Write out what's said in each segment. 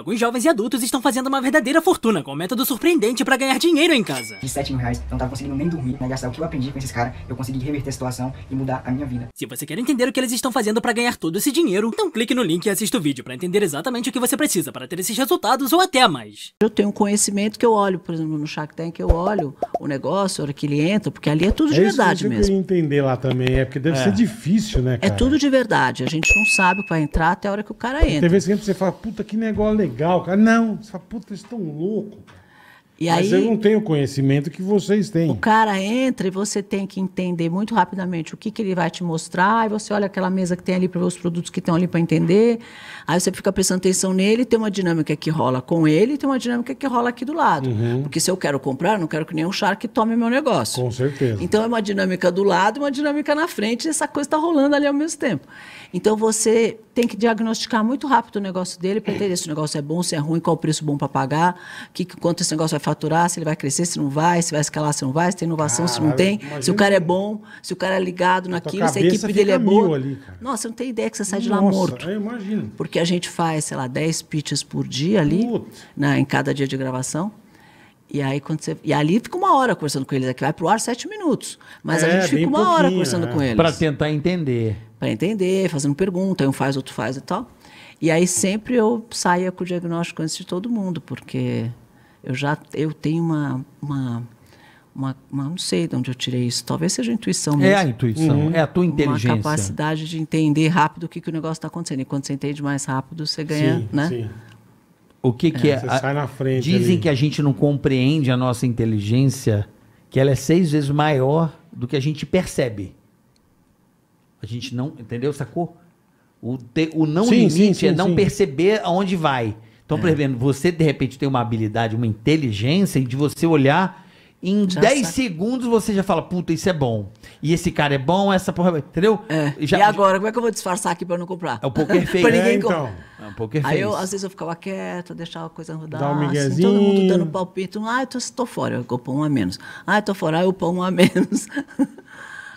alguns jovens e adultos estão fazendo uma verdadeira fortuna com um método surpreendente para ganhar dinheiro em casa. De 7 mil reais, não tava conseguindo nem dormir, né? Gastar o que eu aprendi com esses caras, eu consegui reverter a situação e mudar a minha vida. Se você quer entender o que eles estão fazendo para ganhar todo esse dinheiro, então clique no link e assista o vídeo para entender exatamente o que você precisa para ter esses resultados ou até mais. Eu tenho um conhecimento que eu olho, por exemplo, no Shark Tank, eu olho o negócio, a hora que ele entra, porque ali é tudo de verdade mesmo. É isso que eu queria entender lá também, é porque deve ser difícil, né, cara? É tudo de verdade, a gente não sabe o que vai entrar até a hora que o cara entra. Tem vezes que você fala, puta, que negócio legal, cara. Não, você fala, puta, eles estão loucos. Mas eu não tenho o conhecimento que vocês têm. O cara entra e você tem que entender muito rapidamente o que, que ele vai te mostrar. E você olha aquela mesa que tem ali para ver os produtos que estão ali para entender. Aí você fica prestando atenção nele. Tem uma dinâmica que rola com ele e tem uma dinâmica que rola aqui do lado. Uhum. Porque se eu quero comprar, não quero que nenhum Shark tome meu negócio. Com certeza. Então é uma dinâmica do lado e uma dinâmica na frente. E essa coisa está rolando ali ao mesmo tempo. Então você tem que diagnosticar muito rápido o negócio dele para entender se o negócio é bom, se é ruim, qual o preço bom para pagar, quanto esse negócio vai faturar, se ele vai crescer, se não vai, se vai escalar, se não vai, se tem inovação, se não tem, se o cara é bom, se o cara é ligado naquilo, se a equipe dele é boa. Nossa, eu não tenho ideia que você sai de lá morto. Eu imagino. Porque a gente faz, sei lá, 10 pitches por dia ali, em cada dia de gravação. E aí, quando você... e ali fica uma hora conversando com eles, aqui vai pro ar 7 minutos. Mas a gente fica uma hora conversando com eles. Para tentar entender. Para entender, fazendo pergunta, um faz, outro faz e tal. E aí sempre eu saía com o diagnóstico antes de todo mundo, porque... Eu tenho uma não sei de onde eu tirei isso, talvez seja a intuição mesmo. É a intuição, é a tua inteligência. Uma capacidade de entender rápido o que, que o negócio está acontecendo. E quando você entende mais rápido, você ganha, sim, né? Sim. O que que é? Você sai na frente. Dizem ali que a gente não compreende a nossa inteligência, que ela é 6 vezes maior do que a gente percebe. A gente não, entendeu? Sacou? O não limite é não perceber aonde vai. Então, por exemplo, você de repente tem uma habilidade, uma inteligência de você olhar em 10 segundos você já fala, puta, isso é bom. E esse cara é bom, essa porra, entendeu? É. E agora, como é que eu vou disfarçar aqui pra não comprar? É o poker face. Pra ninguém comprar. Então. É o poker face. Aí eu, às vezes eu ficava quieto, deixava a coisa rodar. Dá um miguezinho. Assim, todo mundo dando palpite. Ah, eu tô fora, eu pão 1 a menos. Ah, eu tô fora, eu pão 1 a menos.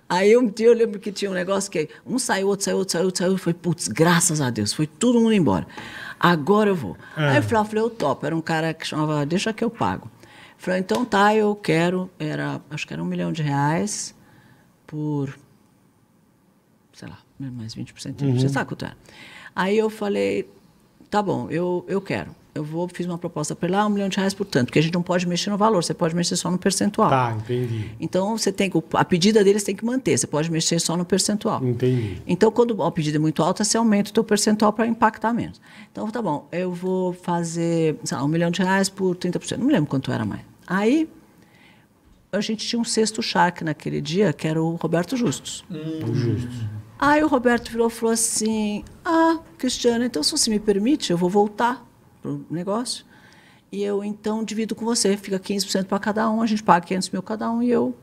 Aí um dia eu lembro que tinha um negócio que um saiu, outro saiu, outro saiu, outro saiu. Foi, putz, graças a Deus, foi todo mundo embora. Agora eu vou. Aí eu falei, eu topo. Era um cara que chamava, deixa que eu pago. Eu falei, então tá, eu quero, acho que era R$1 milhão por, sei lá, mais 20%. Você sabe quanto era. Aí eu falei, tá bom, eu quero. Eu vou, fiz uma proposta para ele, R$1 milhão por tanto, porque a gente não pode mexer no valor, você pode mexer só no percentual. Tá, entendi. Então, você tem, a pedida deles tem que manter, você pode mexer só no percentual. Entendi. Então, quando a pedida é muito alta, você aumenta o teu percentual para impactar menos. Então, tá bom, eu vou fazer, sei lá, R$1 milhão por 30%, não me lembro quanto era mais. Aí, a gente tinha um 6º Shark naquele dia, que era o Roberto Justus. O Justus. Aí, o Roberto virou e falou assim, ah, Cristiano, então, se você me permite, eu vou voltar pro negócio, e eu então divido com você, fica 15% para cada um, a gente paga 500 mil cada um, e eu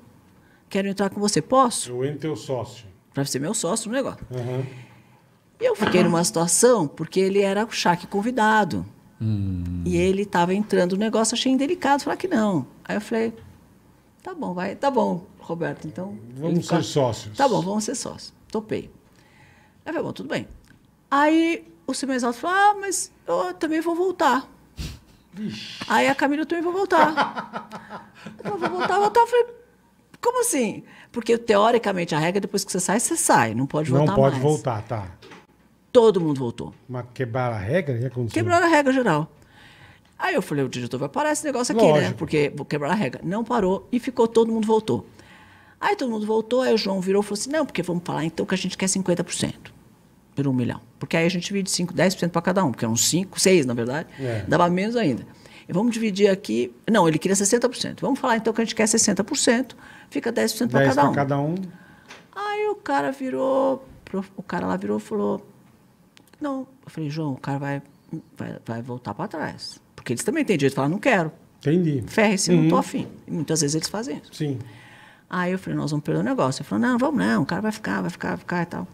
quero entrar com você, posso? Eu entro teu sócio. Para ser meu sócio no negócio. E eu fiquei numa situação, porque ele era o Shark convidado, e ele estava entrando no negócio, achei indelicado, falar que não. Aí eu falei, tá bom, vai, tá bom, Roberto, então... Vamos ser sócios. Tá bom, vamos ser sócios. Topei. Aí eu falei, bom, tudo bem. Aí... o Silvio Exalto falou, ah, mas eu também vou voltar. Ixi. Aí a Camila, eu também vou voltar. Eu vou voltar, voltar. Eu falei, como assim? Porque, teoricamente, a regra, depois que você sai. Não pode voltar mais. Não pode voltar, tá. Todo mundo voltou. Mas quebraram a regra? Já aconteceu? Quebraram a regra geral. Aí eu falei, o diretor vai parar esse negócio aqui, lógico, né? Porque vou quebrar a regra. Não parou e ficou, todo mundo voltou. Aí todo mundo voltou, aí o João virou e falou assim, não, porque vamos falar então que a gente quer 50%. Por 1 milhão. Porque aí a gente divide 5, 10% para cada um, porque eram 5, 6 na verdade, dava menos ainda. E vamos dividir aqui, não, ele queria 60%. Vamos falar então que a gente quer 60%, fica 10% para cada um. Aí o cara virou, e falou, não, eu falei, João, o cara vai voltar para trás. Porque eles também têm direito de falar, não quero. Entendi. Ferre-se, não estou afim. E muitas vezes eles fazem isso. Sim. Aí eu falei, nós vamos perder o negócio. Ele falou, não, vamos não, o cara vai ficar e tal.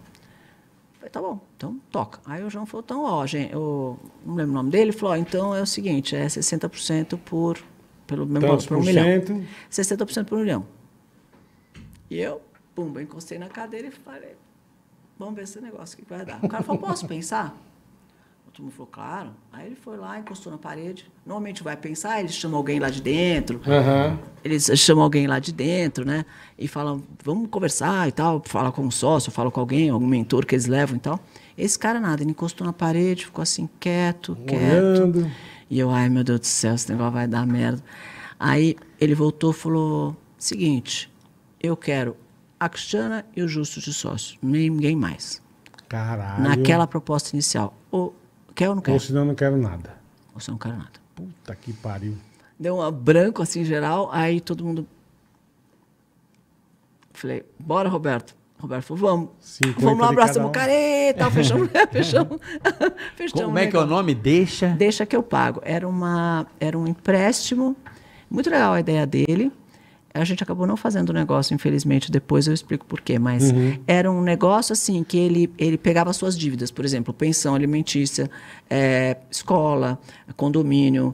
Tá bom, então toca. Aí o João falou, então, ó, gente, eu não lembro o nome dele, falou, ó, então é o seguinte, é 60% pelo mesmo valor, por 1 milhão. 60% por 1 milhão. E eu, pumba, encostei na cadeira e falei, vamos ver esse negócio, o que vai dar? O cara falou, posso pensar? Todo mundo falou, claro. Aí ele foi lá, encostou na parede. Normalmente vai pensar, eles chamam alguém lá de dentro. Uhum. Eles chamam alguém lá de dentro, né? E falam, vamos conversar e tal. Fala com um sócio, fala com alguém, algum mentor que eles levam e tal. Esse cara nada, ele encostou na parede, ficou assim, quieto, olhando. Quieto. E eu, ai, meu Deus do céu, esse negócio vai dar merda. Aí ele voltou e falou, seguinte, eu quero a Cristiana e o Justus de sócio, ninguém mais. Caralho. Naquela proposta inicial. Ou quer ou não quer? Ou senão eu não quero nada. Ou senão eu não quero nada. Puta que pariu. Deu um branco assim em geral, aí todo mundo... Falei, bora, Roberto. Roberto falou, vamos. Vamos lá, abraçamos o cara e tal, fechamos. Fechamos. Como é que é o nome? Deixa? Deixa que eu pago. Era um empréstimo, muito legal a ideia dele. A gente acabou não fazendo o negócio, infelizmente, depois eu explico por quê, mas uhum. Era um negócio assim, que ele pegava suas dívidas, por exemplo, pensão alimentícia, escola, condomínio,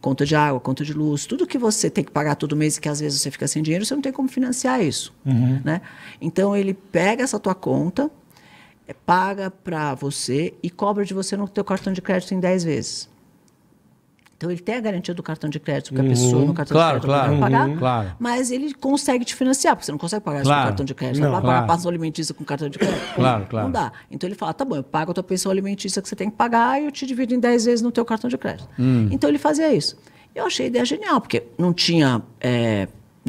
conta de água, conta de luz, tudo que você tem que pagar todo mês e que às vezes você fica sem dinheiro, você não tem como financiar isso, uhum. Né? Então ele pega essa tua conta, paga para você e cobra de você no teu cartão de crédito em 10 vezes. Então, ele tem a garantia do cartão de crédito que a pessoa no cartão de crédito não vai pagar, mas ele consegue te financiar, porque você não consegue pagar isso com cartão de crédito. Não vai pagar pensão alimentícia com cartão de crédito. Não dá. Então, ele fala, tá bom, eu pago a tua pensão alimentícia que você tem que pagar e eu te divido em 10 vezes no teu cartão de crédito. Então, ele fazia isso. Eu achei a ideia genial, porque não tinha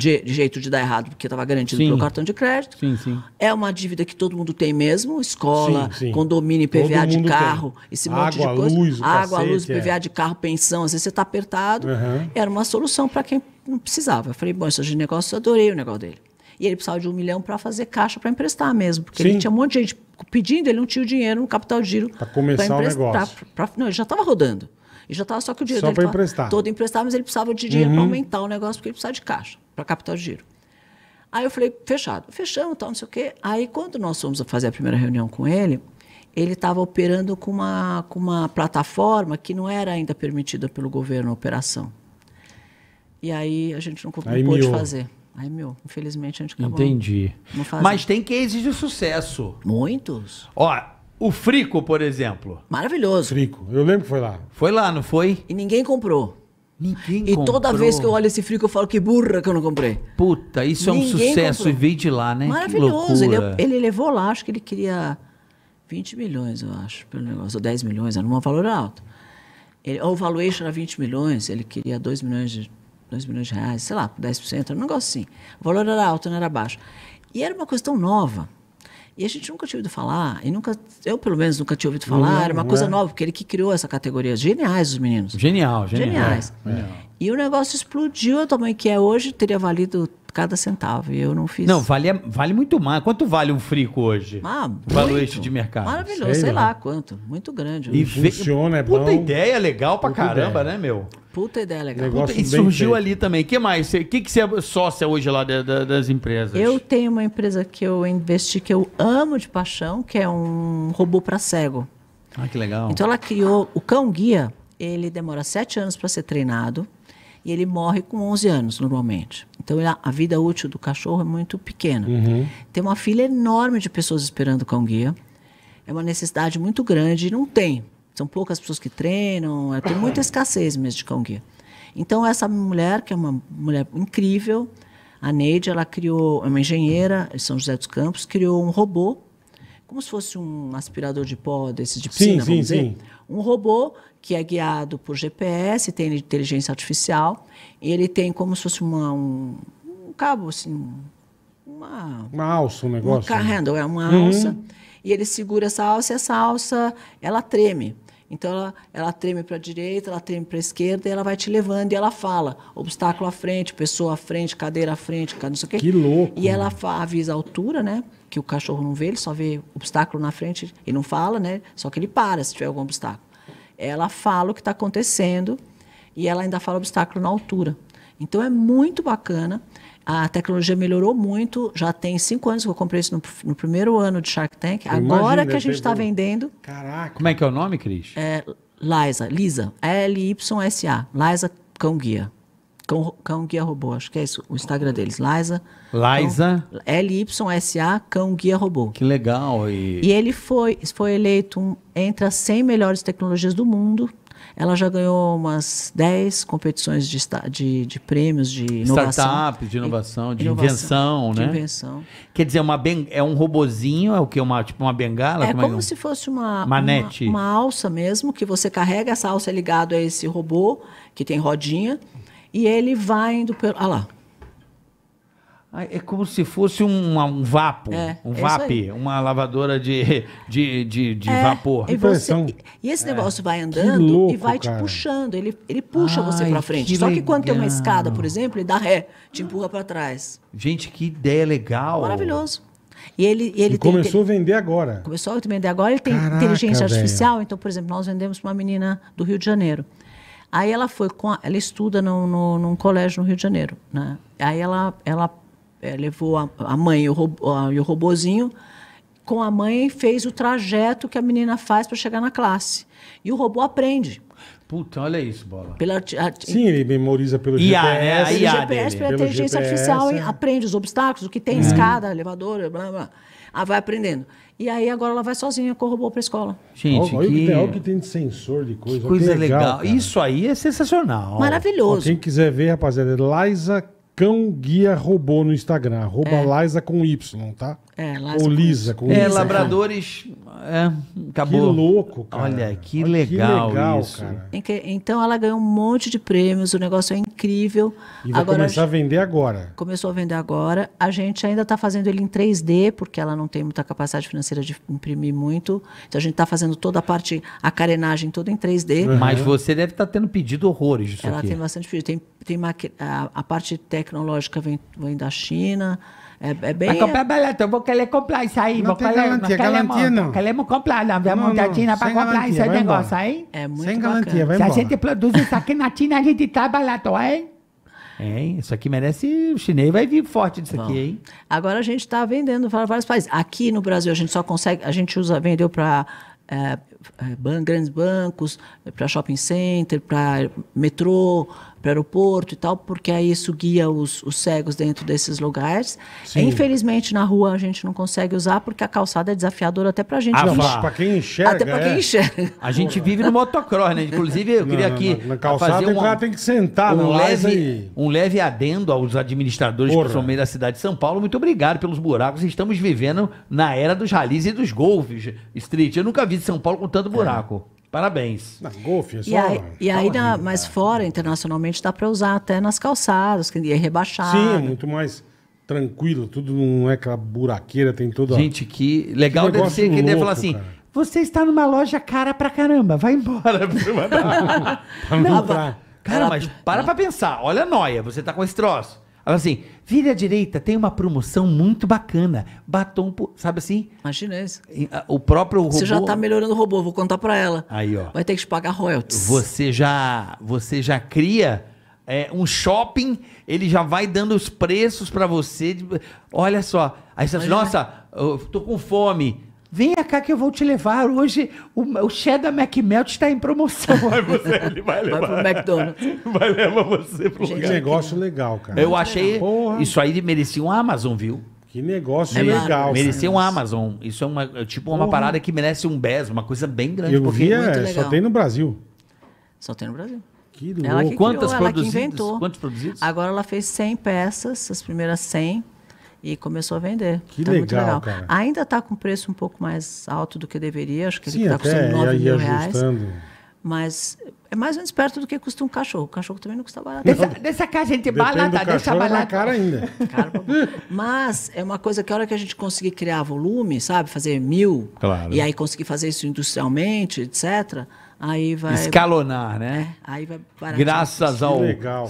jeito de dar errado, porque estava garantido pelo cartão de crédito. Sim, sim. É uma dívida que todo mundo tem mesmo, escola, sim, sim. Condomínio, IPVA de carro, tem. Esse monte água, de coisa. Luz, água, cacete, luz, IPVA de carro, pensão, às vezes você está apertado. Uhum. Era uma solução para quem não precisava. Eu falei, bom, esse negócio, eu adorei o negócio dele. E ele precisava de 1 milhão para fazer caixa para emprestar mesmo, porque sim. Ele tinha um monte de gente pedindo, ele não tinha o dinheiro no capital de giro. Para começar pra o negócio. Não, ele já estava rodando. E já estava só que o dinheiro dele emprestar. Todo emprestado, mas ele precisava de dinheiro para aumentar o negócio, porque ele precisava de caixa, para capital de giro. Aí eu falei, fechado. Fechamos, tal, não sei o quê. Aí, quando nós fomos fazer a primeira reunião com ele estava operando com uma plataforma que não era ainda permitida pelo governo a operação. E aí a gente não pôde fazer. Ai, meu, infelizmente a gente acabou. Entendi. Não fazendo. Mas tem cases de sucesso. Muitos. Ó... O Frico, por exemplo. Maravilhoso. Frico. Eu lembro que foi lá. Foi lá, não foi? E ninguém comprou. Ninguém comprou. E toda vez que eu olho esse Frico, eu falo que burra que eu não comprei. Puta, isso ninguém é um sucesso comprou. E veio de lá, né? Maravilhoso. Ele levou lá, acho que ele queria 20 milhões, eu acho, pelo negócio. Ou 10 milhões, era um valor alto. Ou o valuation era 20 milhões, ele queria 2 milhões de reais, sei lá, 10%, era um negócio assim. O valor era alto, não era baixo. E era uma coisa tão nova. E a gente nunca tinha ouvido falar, e nunca, eu pelo menos nunca tinha ouvido falar, era uma coisa nova, porque ele que criou essa categoria. Geniais os meninos. Geniais. E o negócio explodiu, o tamanho que é hoje, teria valido cada centavo, e eu não fiz. Não, vale muito mais. Quanto vale um Frico hoje? Ah, valuation de mercado. Maravilhoso, sei lá quanto. Muito grande. E funciona, é bom. Puta ideia legal pra caramba, né, meu? Puta ideia legal. Puta, e surgiu feito. Ali também. O que mais? O que você é sócia hoje lá das empresas? Eu tenho uma empresa que eu investi, que eu amo de paixão, que é um robô para cego. Ah, que legal. Então ela criou... O cão-guia, ele demora 7 anos para ser treinado e ele morre com 11 anos, normalmente. Então a vida útil do cachorro é muito pequena. Uhum. Tem uma fila enorme de pessoas esperando o cão-guia. É uma necessidade muito grande e não tem. São poucas pessoas que treinam, tem muita escassez mesmo de cão-guia. Então, essa mulher, que é uma mulher incrível, a Neide, ela criou, é uma engenheira de São José dos Campos, criou um robô, como se fosse um aspirador de pó, desses de piscina, vamos dizer. Um robô que é guiado por GPS, tem inteligência artificial, e ele tem como se fosse um cabo, assim, uma alça, um negócio. Um car handle, é uma alça. E ele segura essa alça, e essa alça, ela treme. Então, ela treme para a direita, ela treme para a esquerda, e ela vai te levando, e ela fala, obstáculo à frente, pessoa à frente, cadeira à frente, não sei o quê. Que louco! E ela avisa a altura, né? Que o cachorro não vê, ele só vê obstáculo na frente, ele não fala, né? Só que ele para se tiver algum obstáculo. Ela fala o que está acontecendo, e ela ainda fala obstáculo na altura. Então, é muito bacana. A tecnologia melhorou muito, já tem 5 anos que eu comprei isso no primeiro ano de Shark Tank. Agora que a gente está vendendo... Caraca! Como é que é o nome, Cris? É Lysa, Lysa, L-Y-S-A, Lysa Cão Guia. Cão Guia Robô, acho que é isso, o Instagram deles, Lysa. Lysa? L-Y-S-A, Cão Guia Robô. Que legal. E ele foi eleito entre as 100 melhores tecnologias do mundo. Ela já ganhou umas 10 competições de prêmios, de inovação. Startup, de inovação, de invenção, né? De invenção. Quer dizer, é um robozinho, é o quê? Tipo uma bengala? É como se fosse manete. Uma alça mesmo, que você carrega, essa alça é ligada a esse robô, que tem rodinha, e ele vai indo pelo... Olha lá. É como se fosse um vapo, uma lavadora de vapor. E esse negócio vai andando e vai te puxando, ele puxa você para frente. Só que quando tem uma escada, por exemplo, ele dá ré, te empurra para trás. Gente, que ideia legal. Maravilhoso. E ele começou a vender agora. Começou a vender agora, ele tem inteligência artificial. Então, por exemplo, nós vendemos para uma menina do Rio de Janeiro. Aí ela foi, ela estuda num colégio no Rio de Janeiro, né? Aí ela levou a mãe e o robozinho. Com a mãe, fez o trajeto que a menina faz para chegar na classe. E o robô aprende. Puta, olha isso, Bola. Sim, ele memoriza pelo GPS. O GPS, pela inteligência artificial, aprende os obstáculos, o que tem escada, elevador, blá, blá. Ah, vai aprendendo. E aí agora ela vai sozinha com o robô para a escola. Gente, olha o que tem de sensor, de coisa. Que coisa legal. Isso aí é sensacional. Maravilhoso. Ó, quem quiser ver, rapaziada, Lysa Cão Guia Robô no Instagram. @Lysa com Y, tá? Ou Lysa com Y. Labradores... acabou. Que louco, cara. Olha, que legal, isso. Cara. Então ela ganhou um monte de prêmios, o negócio é incrível. E vai começar a vender agora. Começou a vender agora. A gente ainda está fazendo ele em 3D, porque ela não tem muita capacidade financeira de imprimir muito. Então a gente está fazendo toda a parte, a carenagem toda em 3D. Uhum. Mas você deve estar tendo pedido horrores disso aqui. Ela tem bastante pedido. A parte tecnológica vem da China. É bem... Eu vou querer comprar isso aí. Não tem garantia, não. Queremos comprar, não vemos da China para comprar esse negócio aí. É muito bacana. Sem garantia, vai embora. Se a gente produz isso aqui na China, a gente trabalha, hein? Isso aqui merece... O chinês vai vir forte disso aqui, hein? Agora a gente está vendendo para vários países. Aqui no Brasil a gente só consegue... A gente vendeu para grandes bancos, para shopping center, para metrô... para o aeroporto e tal, porque aí isso guia os cegos dentro desses lugares. Sim. Infelizmente, na rua a gente não consegue usar, porque a calçada é desafiadora até pra gente. Pra quem enxerga. Até pra quem enxerga. A gente vive no motocross, né? Inclusive, eu queria aqui... Na calçada fazer o cara tem que sentar. Um leve adendo aos administradores que são meio da cidade de São Paulo. Muito obrigado pelos buracos. Estamos vivendo na era dos ralis e dos golfes, Street. Eu nunca vi de São Paulo com tanto buraco. Parabéns. Na golfe, é só... mas fora, internacionalmente, dá para usar até nas calçadas, que é rebaixado. Sim, é muito mais tranquilo. Tudo não é aquela buraqueira, tem toda... Gente, que legal, que deve ser que louco, deve falar assim... Cara. Você está numa loja cara pra caramba, vai embora. Cara, mas para pensar. Olha a noia, você tá com esse troço. Fala assim, vira à direita, tem uma promoção muito bacana. Batom, sabe assim? Imagina isso. O próprio robô... Você já está melhorando o robô, vou contar para ela. Aí, ó. Vai ter que te pagar royalties. Você já cria um shopping, ele já vai dando os preços para você. Olha só. Aí você fala, nossa, eu tô com fome. Vem cá que eu vou te levar. Hoje o cheddar McMelt está em promoção. Ele vai levar. Vai pro McDonald's. Vai levar você pro lugar. Que negócio legal, cara. Eu achei... Porra. Isso aí merecia um Amazon, viu? Que negócio legal. Merecia um Amazon. Isso é uma parada que merece um BES, uma coisa bem grande. Eu vi, só tem no Brasil. Só tem no Brasil. Que louco. Ela que inventou. Quantos produzidos? Agora ela fez 100 peças, as primeiras 100. E começou a vender. Que então, legal, muito legal, cara. Ainda está com preço um pouco mais alto do que deveria. Acho que ele está custando 9 mil reais. Mas é mais ou menos perto do que custa um cachorro. O cachorro também não custa barato. Deixa cá, gente, balada. Deixa balada. Cara ainda. Mas é uma coisa que a hora que a gente conseguir criar volume, sabe? Fazer 1000. Claro. E aí conseguir fazer isso industrialmente, etc. Aí vai... Escalonar, né? Aí vai barato. Graças ao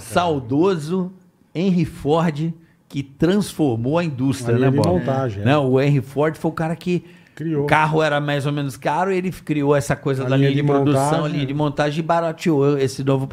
saudoso Henry Ford... que transformou a indústria, né, Bola? Montagem, não, o Henry Ford foi o cara que... Criou. O carro era mais ou menos caro, ele criou essa coisa da linha de produção, linha de montagem, e barateou esse novo...